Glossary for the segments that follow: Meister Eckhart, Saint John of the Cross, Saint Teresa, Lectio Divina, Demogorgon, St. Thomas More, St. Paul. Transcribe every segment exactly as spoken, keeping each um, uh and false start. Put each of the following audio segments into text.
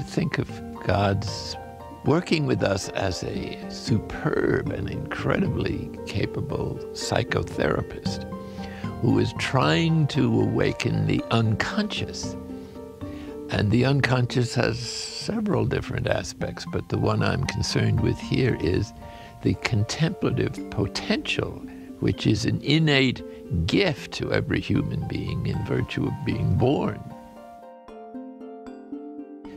to think of God's working with us as a superb and incredibly capable psychotherapist who is trying to awaken the unconscious. And the unconscious has several different aspects, but the one I'm concerned with here is the contemplative potential, which is an innate gift to every human being in virtue of being born.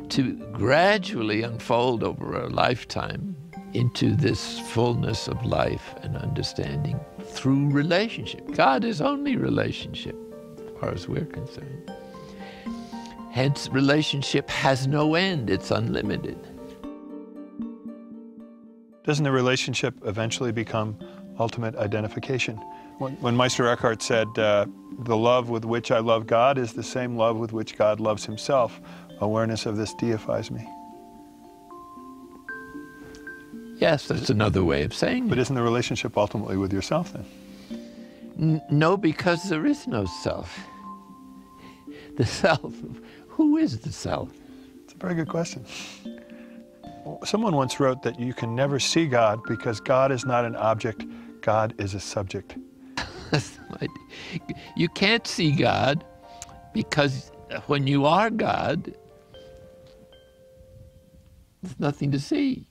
To gradually unfold over a lifetime into this fullness of life and understanding through relationship. God is only relationship, as far as we're concerned. Hence, relationship has no end, it's unlimited. Doesn't the relationship eventually become ultimate identification? When, when Meister Eckhart said, uh, the love with which I love God is the same love with which God loves himself, awareness of this deifies me. Yes, that's another way of saying it. But isn't the relationship ultimately with yourself then? N no, because there is no self. The self, who is the self? It's a very good question. Someone once wrote that you can never see God because God is not an object, God is a subject. You can't see God because when you are God, there's nothing to see.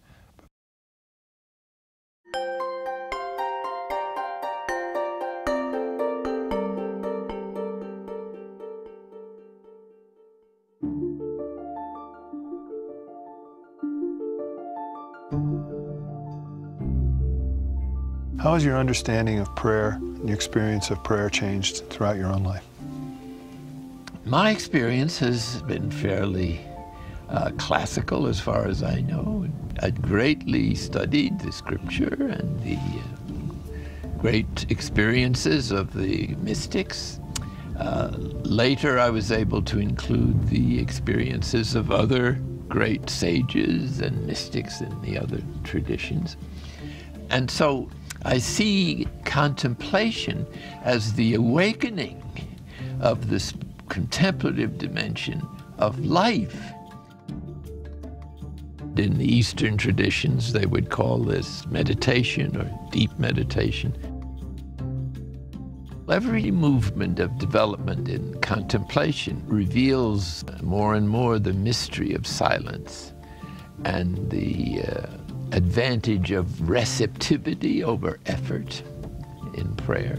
How has your understanding of prayer and your experience of prayer changed throughout your own life? My experience has been fairly uh, classical as far as I know. I'd greatly studied the scripture and the uh, great experiences of the mystics. Uh, later I was able to include the experiences of other great sages and mystics in the other traditions. And so I see contemplation as the awakening of the spirit contemplative dimension of life. In the Eastern traditions, they would call this meditation or deep meditation. Every movement of development in contemplation reveals more and more the mystery of silence and the uh, advantage of receptivity over effort in prayer.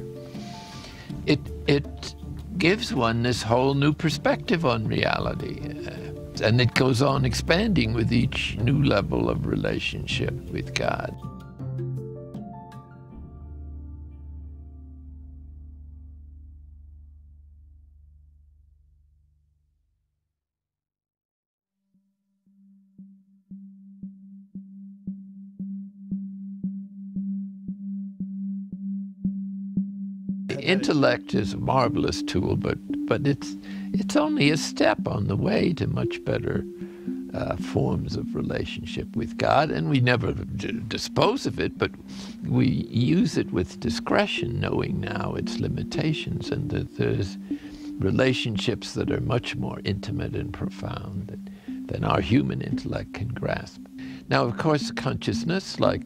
It, it gives one this whole new perspective on reality, uh, and it goes on expanding with each new level of relationship with God. Intellect is a marvelous tool, but but it's it's only a step on the way to much better uh, forms of relationship with God, and we never d dispose of it, but we use it with discretion, knowing now its limitations, and that there's relationships that are much more intimate and profound than, than our human intellect can grasp. Now, of course, consciousness, like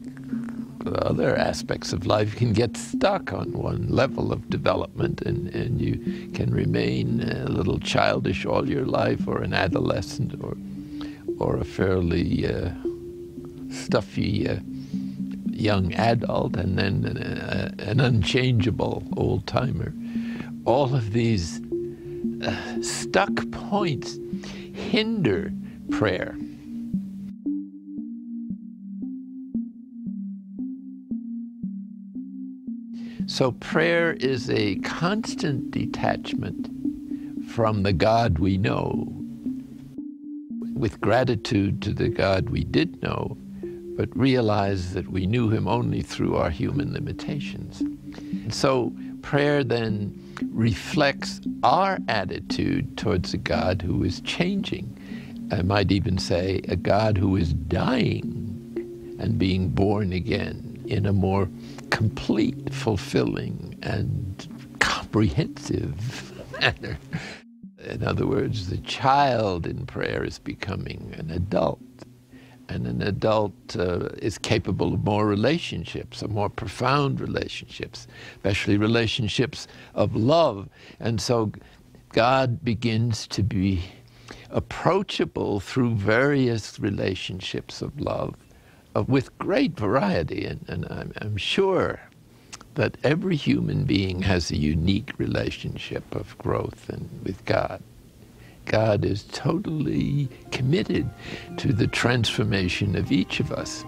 other aspects of life, can get stuck on one level of development, and, and you can remain a little childish all your life, or an adolescent, or, or a fairly uh, stuffy uh, young adult, and then an, uh, an unchangeable old-timer. All of these uh, stuck points hinder prayer. So prayer is a constant detachment from the God we know, with gratitude to the God we did know, but realize that we knew him only through our human limitations. So prayer then reflects our attitude towards a God who is changing. I might even say a God who is dying and being born again in a more complete, fulfilling, and comprehensive manner. In other words, the child in prayer is becoming an adult, and an adult uh, is capable of more relationships, of more profound relationships, especially relationships of love. And so God begins to be approachable through various relationships of love, uh, with great variety. And, and I'm, I'm sure that every human being has a unique relationship of growth and with God. God is totally committed to the transformation of each of us.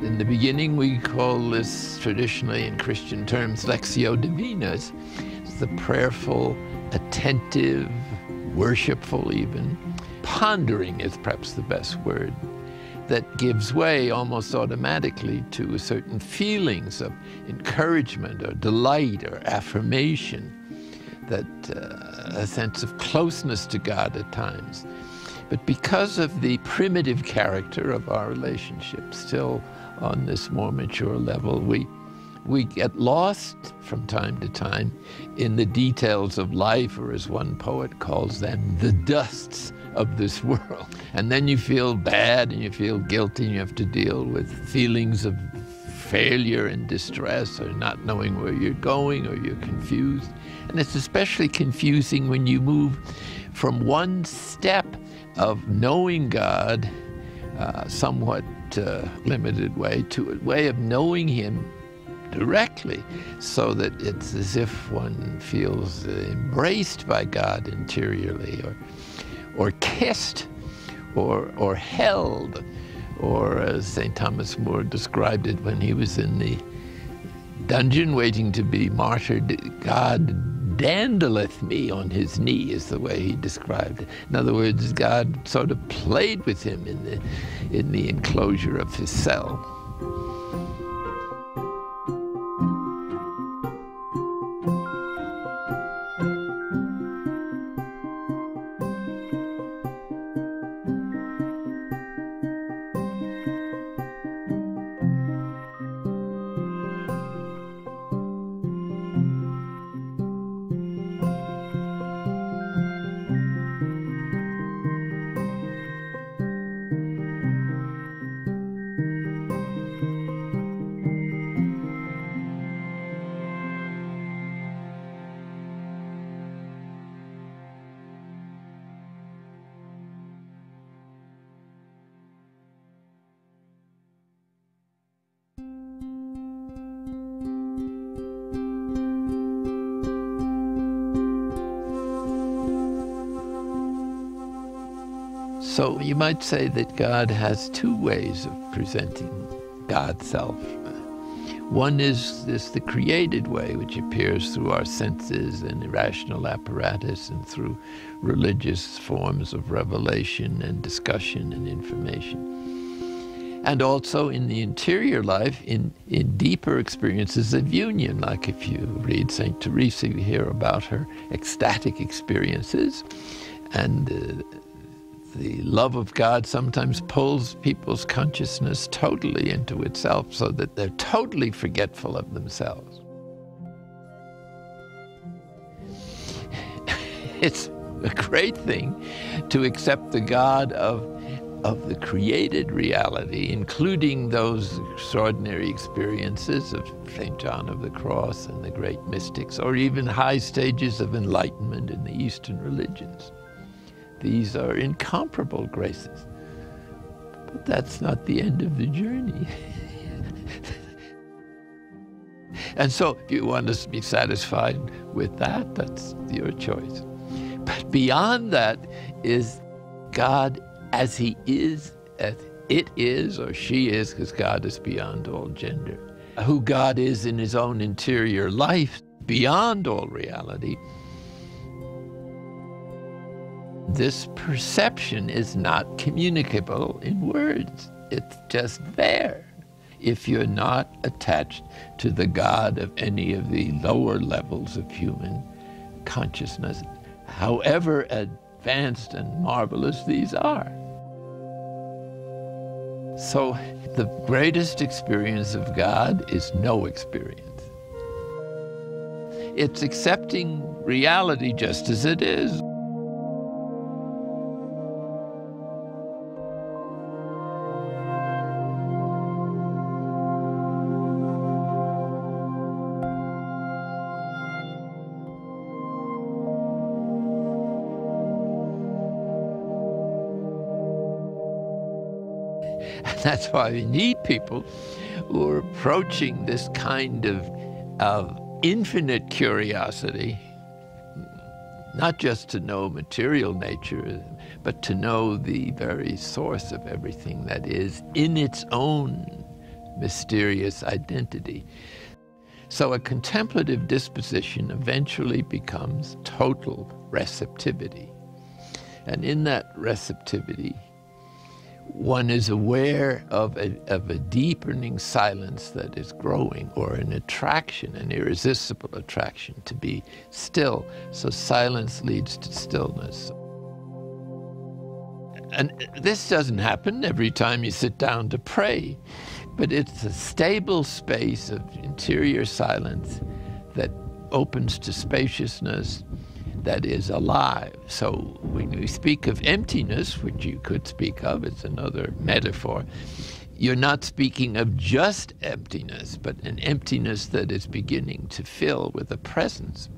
In the beginning, we call this, traditionally in Christian terms, Lectio Divina. It's the prayerful, attentive, worshipful even, pondering is perhaps the best word, that gives way almost automatically to certain feelings of encouragement or delight or affirmation, that uh, a sense of closeness to God at times. But because of the primitive character of our relationship, still on this more mature level, we, we get lost from time to time in the details of life, or as one poet calls them, the dusts of this world. And then you feel bad and you feel guilty, and you have to deal with feelings of failure and distress, or not knowing where you're going, or you're confused. And it's especially confusing when you move from one step of knowing God, uh, somewhat uh, limited way, to a way of knowing Him directly, so that it's as if one feels embraced by God interiorly, or, or kissed, or, or held, or as Saint Thomas More described it when he was in the dungeon waiting to be martyred, God dandleth me on his knee, is the way he described it. In other words, God sort of played with him in the, in the enclosure of his cell. So you might say that God has two ways of presenting God's self. One is this, the created way, which appears through our senses and irrational apparatus and through religious forms of revelation and discussion and information. And also in the interior life, in, in deeper experiences of union, like if you read Saint Teresa, you hear about her ecstatic experiences, and uh, the love of God sometimes pulls people's consciousness totally into itself, so that they're totally forgetful of themselves. It's a great thing to accept the God of, of the created reality, including those extraordinary experiences of Saint John of the Cross and the great mystics, or even high stages of enlightenment in the Eastern religions. These are incomparable graces. But that's not the end of the journey. And so if you want to be satisfied with that, that's your choice. But beyond that is God as He is, as it is, or she is, because God is beyond all gender, who God is in His own interior life. beyond all reality, this perception is not communicable in words. It's just there if you're not attached to the God of any of the lower levels of human consciousness, however advanced and marvelous these are. So the greatest experience of God is no experience. It's accepting reality just as it is. That's why we need people who are approaching this kind of, of infinite curiosity, not just to know material nature, but to know the very source of everything that is in its own mysterious identity. So a contemplative disposition eventually becomes total receptivity. And in that receptivity, one is aware of a, of a deepening silence that is growing, or an attraction, an irresistible attraction to be still. So silence leads to stillness. And this doesn't happen every time you sit down to pray, but it's a stable space of interior silence that opens to spaciousness, that is alive. So when we speak of emptiness, which you could speak of, it's another metaphor, you're not speaking of just emptiness, but an emptiness that is beginning to fill with a presence.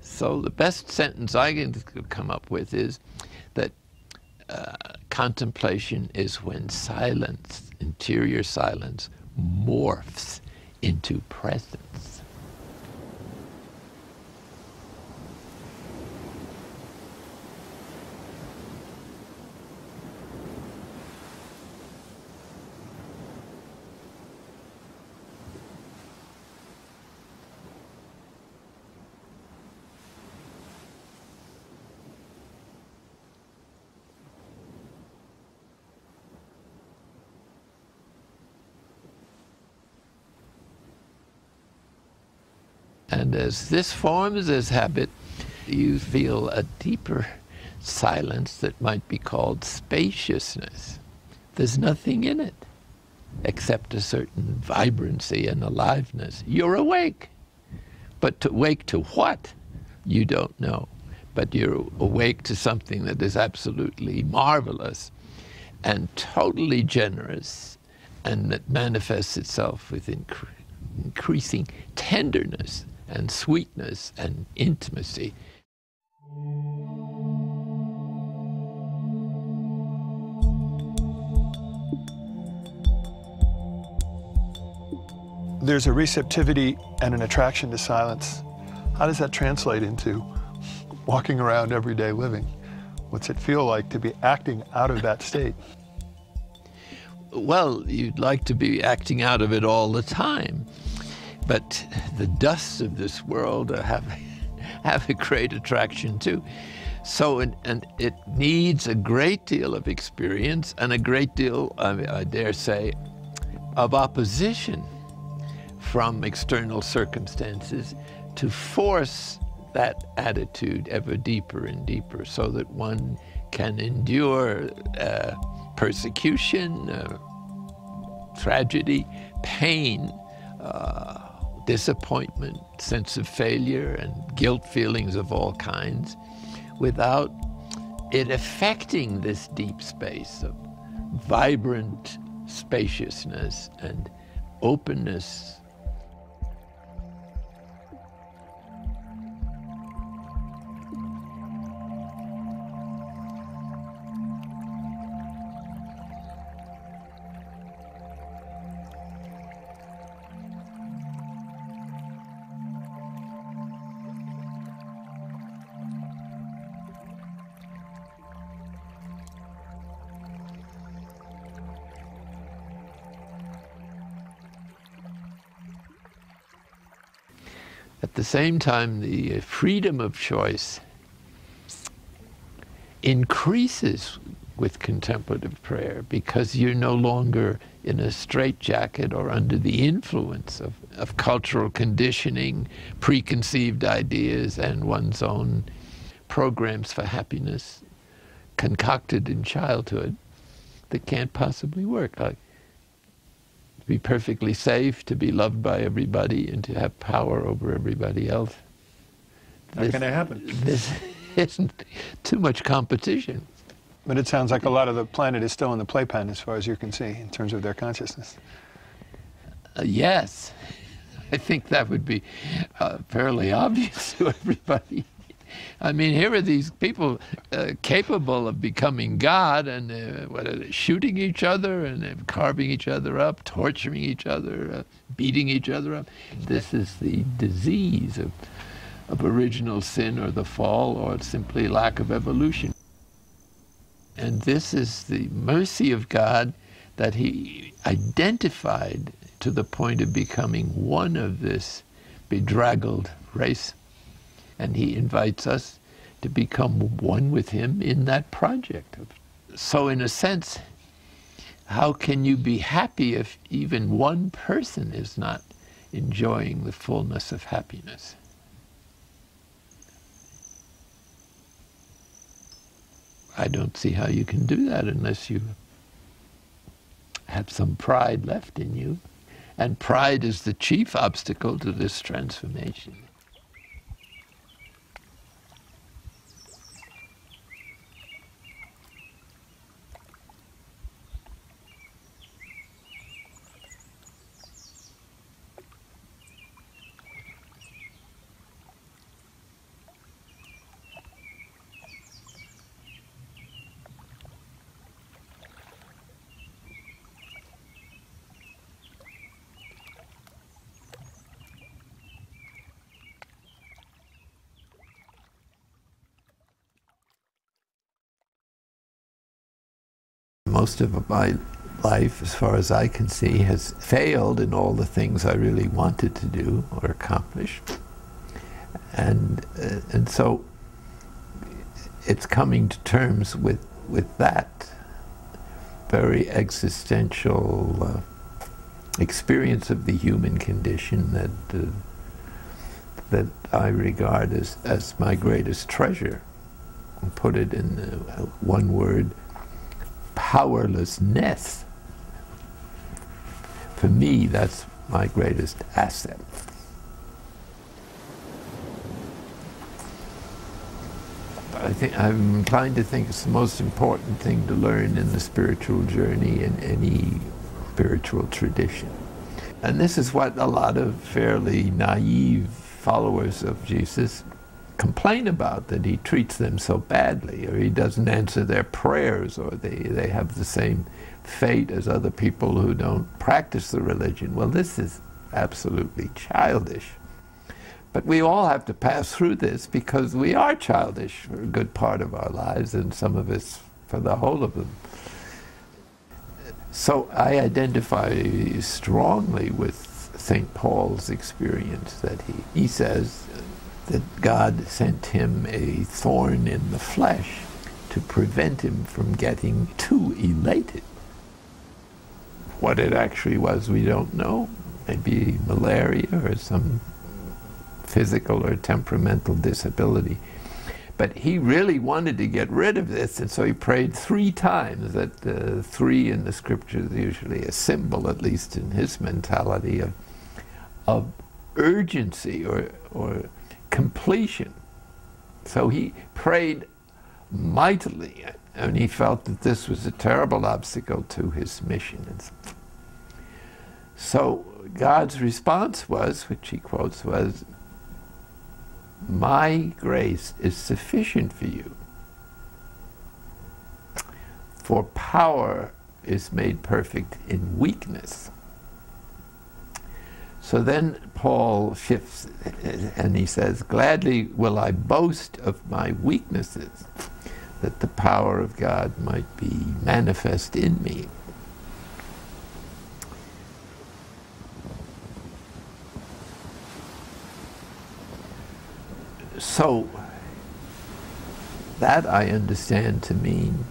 So the best sentence I can come up with is that uh, contemplation is when silence, interior silence, morphs into presence. And as this forms as habit, you feel a deeper silence that might be called spaciousness. There's nothing in it except a certain vibrancy and aliveness. You're awake. But to awake to what? You don't know. But you're awake to something that is absolutely marvelous and totally generous, and that manifests itself with incre increasing tenderness and sweetness and intimacy. There's a receptivity and an attraction to silence. How does that translate into walking around everyday living? What's it feel like to be acting out of that state? Well, you'd like to be acting out of it all the time. But the dusts of this world have, have a great attraction too. So it, and it needs a great deal of experience and a great deal, I, I dare say, of opposition from external circumstances to force that attitude ever deeper and deeper so that one can endure uh, persecution, uh, tragedy, pain, uh, disappointment, sense of failure, and guilt feelings of all kinds, without it affecting this deep space of vibrant spaciousness and openness. At the same time, the freedom of choice increases with contemplative prayer, because you're no longer in a straitjacket or under the influence of, of cultural conditioning, preconceived ideas, and one's own programs for happiness concocted in childhood that can't possibly work. Like, to be perfectly safe, to be loved by everybody, and to have power over everybody else. How this, can it happen? This isn't too much competition. But it sounds like a lot of the planet is still in the playpen, as far as you can see, in terms of their consciousness. Uh, yes. I think that would be uh, fairly obvious to everybody. I mean, here are these people uh, capable of becoming God, and uh, what are they, shooting each other, and uh, carving each other up, torturing each other, uh, beating each other up. This is the disease of, of original sin, or the fall, or simply lack of evolution. And this is the mercy of God, that he identified to the point of becoming one of this bedraggled race. And he invites us to become one with him in that project. So in a sense, how can you be happy if even one person is not enjoying the fullness of happiness? I don't see how you can do that unless you have some pride left in you. And pride is the chief obstacle to this transformation. Most of my life, as far as I can see, has failed in all the things I really wanted to do or accomplish. And, uh, and so it's coming to terms with, with that very existential uh, experience of the human condition that, uh, that I regard as, as my greatest treasure. I'll put it in uh, one word: powerlessness. For me, that's my greatest asset. I think I'm inclined to think it's the most important thing to learn in the spiritual journey in any spiritual tradition. And this is what a lot of fairly naive followers of Jesus complain about, that he treats them so badly, or he doesn't answer their prayers, or they, they have the same fate as other people who don't practice the religion. Well, this is absolutely childish. But we all have to pass through this, because we are childish for a good part of our lives, and some of us for the whole of them. So I identify strongly with Saint Paul's experience, that he, he says that God sent him a thorn in the flesh to prevent him from getting too elated. What it actually was, we don't know. Maybe malaria or some physical or temperamental disability. But he really wanted to get rid of this, and so he prayed three times. That uh, three in the scriptures is usually a symbol, at least in his mentality, of, of urgency or, or completion. So he prayed mightily, and he felt that this was a terrible obstacle to his mission. So God's response was, which he quotes, was, "My grace is sufficient for you, for power is made perfect in weakness." So then Paul shifts, and he says, "Gladly will I boast of my weaknesses, that the power of God might be manifest in me." So that I understand to mean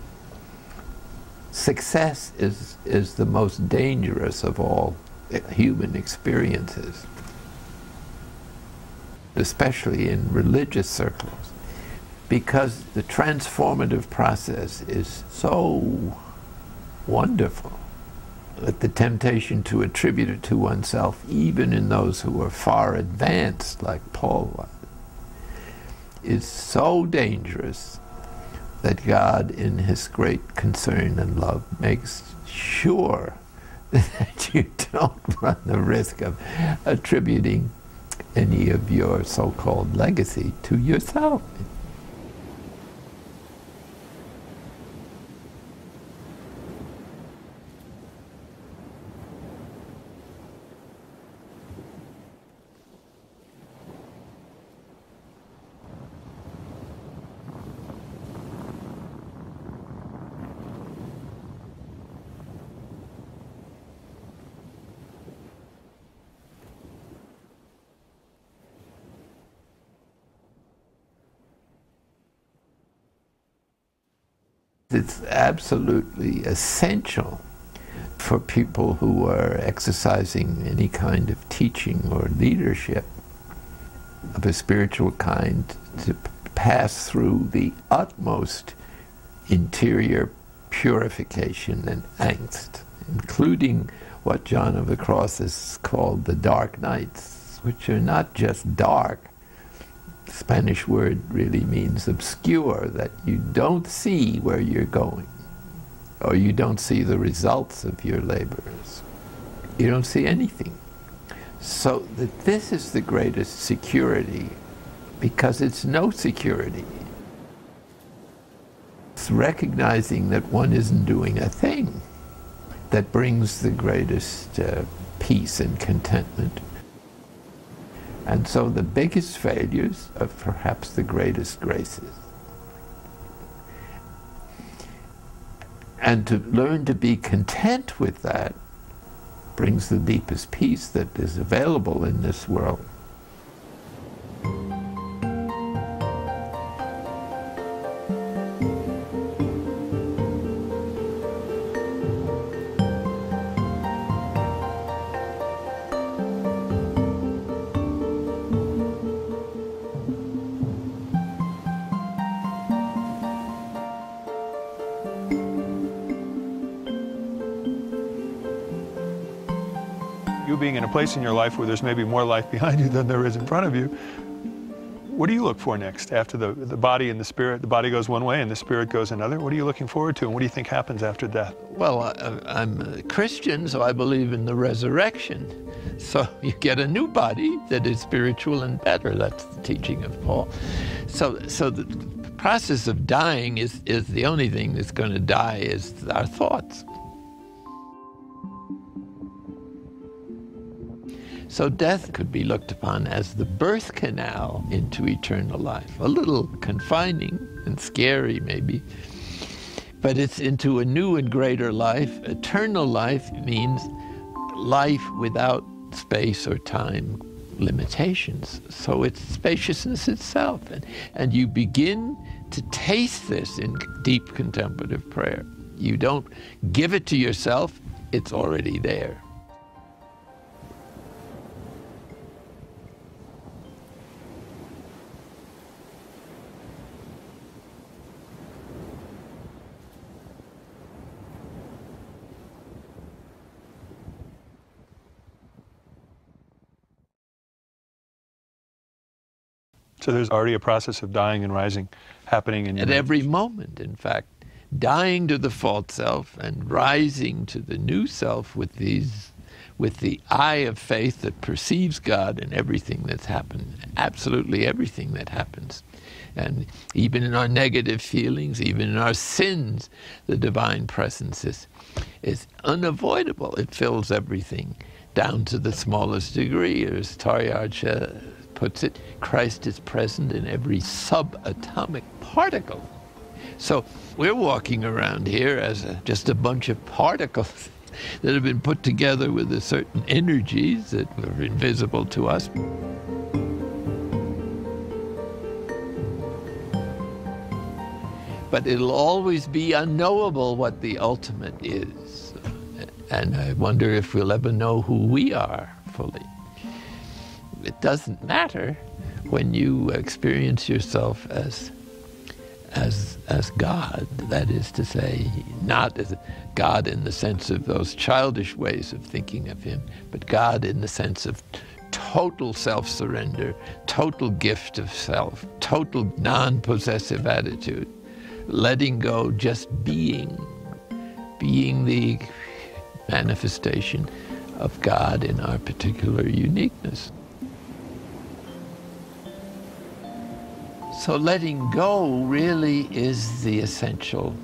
success is, is the most dangerous of all human experiences, especially in religious circles, because the transformative process is so wonderful that the temptation to attribute it to oneself, even in those who are far advanced, like Paul was, is so dangerous that God, in his great concern and love, makes sure that you don't run the risk of attributing any of your so-called legacy to yourself. It's absolutely essential for people who are exercising any kind of teaching or leadership of a spiritual kind to pass through the utmost interior purification and angst, including what John of the Cross has called the dark nights, which are not just dark. The Spanish word really means obscure, that you don't see where you're going, or you don't see the results of your labors. You don't see anything. So that this is the greatest security, because it's no security. It's recognizing that one isn't doing a thing that brings the greatest uh, peace and contentment. And so the biggest failures are perhaps the greatest graces. And to learn to be content with that brings the deepest peace that is available in this world. You being in a place in your life where there's maybe more life behind you than there is in front of you, what do you look for next? After the, the body and the spirit, the body goes one way and the spirit goes another. What are you looking forward to, and what do you think happens after death? Well, I, I'm a Christian, so I believe in the resurrection. So you get a new body that is spiritual and better. That's the teaching of Paul. So, so the process of dying is, is the only thing that's going to die is our thoughts. So death could be looked upon as the birth canal into eternal life. A little confining and scary maybe, but it's into a new and greater life. Eternal life means life without space or time limitations. So it's spaciousness itself. And, and you begin to taste this in deep contemplative prayer. You don't give it to yourself, it's already there. So there's already a process of dying and rising happening in your life. At every moment, in fact, dying to the false self and rising to the new self with these, with the eye of faith that perceives God in everything that's happened, absolutely everything that happens. And even in our negative feelings, even in our sins, the divine presence is, is unavoidable. It fills everything down to the smallest degree, as Toryarcha puts it, Christ is present in every subatomic particle. So we're walking around here as a, just a bunch of particles that have been put together with a certain energies that are invisible to us. but it'll always be unknowable what the ultimate is. And I wonder if we'll ever know who we are fully. It doesn't matter when you experience yourself as as as God, that is to say, not as God in the sense of those childish ways of thinking of him, but God in the sense of total self-surrender, total gift of self, total non-possessive attitude, letting go, just being, being the manifestation of God in our particular uniqueness. So letting go really is the essential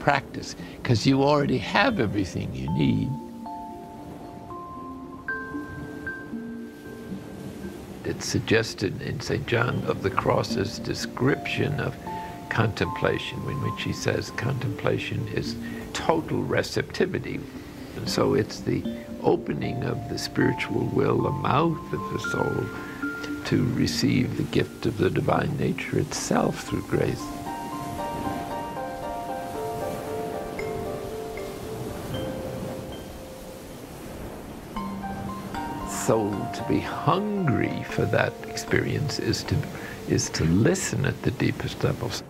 practice, because you already have everything you need. It's suggested in Saint John of the Cross's description of contemplation, in which he says contemplation is total receptivity. And so it's the opening of the spiritual will, the mouth of the soul, to receive the gift of the divine nature itself through grace. So to be hungry for that experience is to, is to listen at the deepest levels.